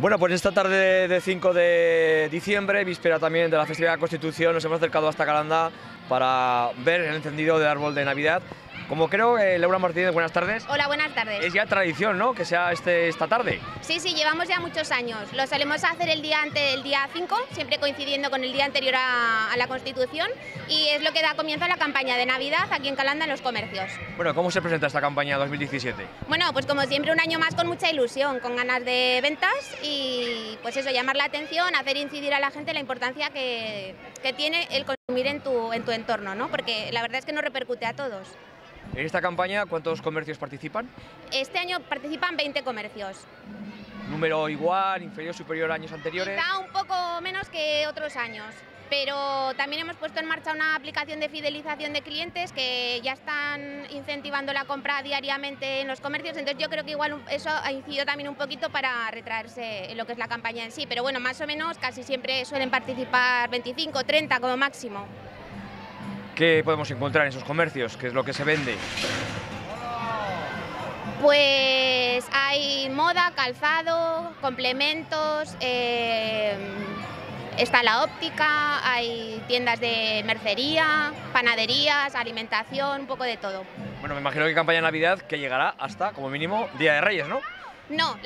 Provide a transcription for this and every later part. Bueno, pues esta tarde de 5 de diciembre, víspera también de la Festividad de la Constitución, nos hemos acercado hasta Calanda para ver el encendido del árbol de Navidad. Como creo, Laura Martínez, buenas tardes. Hola, buenas tardes. Es ya tradición, ¿no?, que sea esta tarde. Sí, llevamos ya muchos años. Lo solemos hacer el día antes, el día 5, siempre coincidiendo con el día anterior a la Constitución, y es lo que da comienzo a la campaña de Navidad aquí en Calanda, en los comercios. Bueno, ¿cómo se presenta esta campaña 2017? Bueno, pues como siempre, un año más con mucha ilusión, con ganas de ventas y pues eso, llamar la atención, hacer incidir a la gente la importancia que tiene el consumir en tu entorno, ¿no? Porque la verdad es que nos repercute a todos. En esta campaña, ¿cuántos comercios participan? Este año participan 20 comercios. ¿Número igual, inferior, superior a años anteriores? Está un poco menos que otros años, pero también hemos puesto en marcha una aplicación de fidelización de clientes que ya están incentivando la compra diariamente en los comercios, entonces yo creo que igual eso ha incidido también un poquito para retraerse en lo que es la campaña en sí, pero bueno, más o menos casi siempre suelen participar 25, 30 como máximo. ¿Qué podemos encontrar en esos comercios? ¿Qué es lo que se vende? Pues hay moda, calzado, complementos, está la óptica, hay tiendas de mercería, panaderías, alimentación, un poco de todo. Bueno, me imagino que campaña de Navidad que llegará hasta, como mínimo, Día de Reyes, ¿no? No,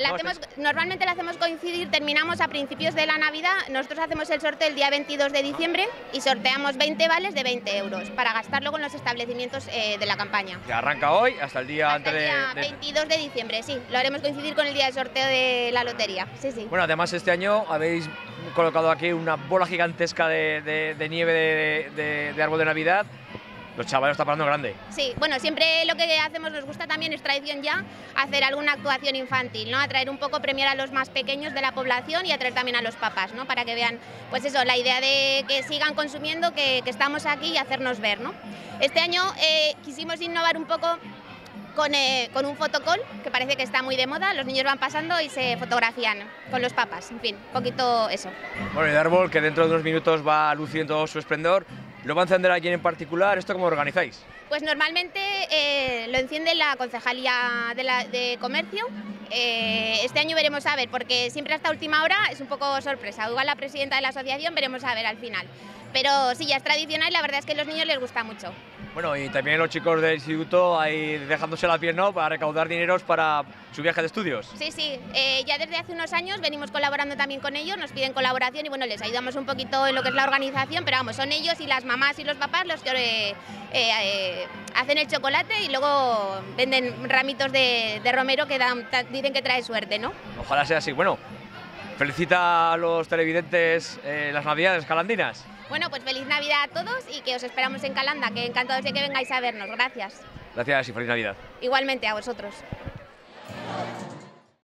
normalmente la hacemos coincidir, terminamos a principios de la Navidad, nosotros hacemos el sorteo el día 22 de diciembre y sorteamos 20 vales de 20 euros para gastarlo con los establecimientos de la campaña. Que arranca hoy hasta el día antes de... Hasta el día 22 de diciembre, sí, lo haremos coincidir con el día del sorteo de la lotería, sí. Bueno, además este año habéis colocado aquí una bola gigantesca de nieve de árbol de Navidad. Los chavales están parando grande. Sí, bueno, siempre lo que hacemos, nos gusta también, es tradición ya, hacer alguna actuación infantil, ¿no? Atraer un poco, premiar a los más pequeños de la población y atraer también a los papás, ¿no? Para que vean, pues eso, la idea de que sigan consumiendo, que estamos aquí y hacernos ver, ¿no? Este año quisimos innovar un poco con un fotocall, que parece que está muy de moda, los niños van pasando y se fotografían con los papás, en fin, un poquito eso. Bueno, el árbol que dentro de unos minutos va luciendo su esplendor. ¿Lo va a encender alguien en particular? ¿Esto cómo lo organizáis? Pues normalmente lo enciende la Concejalía de Comercio. Este año veremos a ver, porque siempre hasta última hora es un poco sorpresa. Igual la presidenta de la asociación, veremos a ver al final. Pero sí, ya es tradicional y la verdad es que a los niños les gusta mucho. Bueno, y también los chicos del instituto ahí dejándose la piel, ¿no?, para recaudar dineros para su viaje de estudios. Sí, ya desde hace unos años venimos colaborando también con ellos, nos piden colaboración y bueno, les ayudamos un poquito en lo que es la organización, pero vamos, son ellos y las mamás y los papás los que hacen el chocolate y luego venden ramitos de romero que dicen que trae suerte, ¿no? Ojalá sea así. Bueno, felicita a los televidentes las Navidades calandinas. Bueno, pues feliz Navidad a todos y que os esperamos en Calanda, que encantados de que vengáis a vernos. Gracias. Gracias y feliz Navidad. Igualmente a vosotros.